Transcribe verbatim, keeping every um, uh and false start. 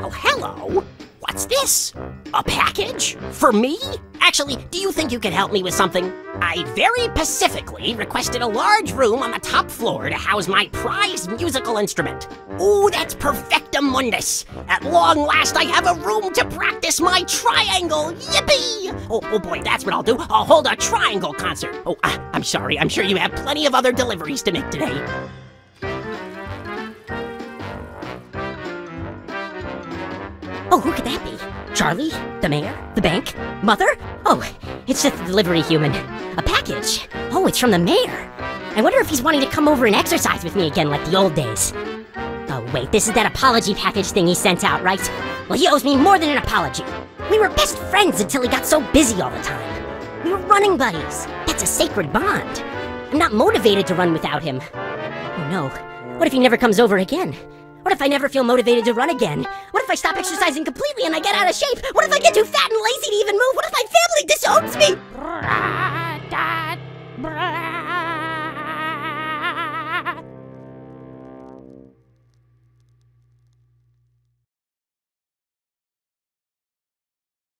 Well, hello. What's this? A package? For me? Actually, do you think you could help me with something? I very pacifically requested a large room on the top floor to house my prized musical instrument. Ooh, that's perfectum mundus. At long last, I have a room to practice my triangle. Yippee! Oh, oh boy, that's what I'll do. I'll hold a triangle concert. Oh, uh, I'm sorry. I'm sure you have plenty of other deliveries to make today. Oh, who could that be? Charlie? The mayor? The bank? Mother? Oh, it's just a delivery human. A package? Oh, it's from the mayor. I wonder if he's wanting to come over and exercise with me again like the old days. Oh, wait, this is that apology package thing he sent out, right? Well, he owes me more than an apology. We were best friends until he got so busy all the time. We were running buddies. That's a sacred bond. I'm not motivated to run without him. Oh, no. What if he never comes over again? What if I never feel motivated to run again? What if I stop exercising completely and I get out of shape? What if I get too fat and lazy to even move? What if my family disowns me?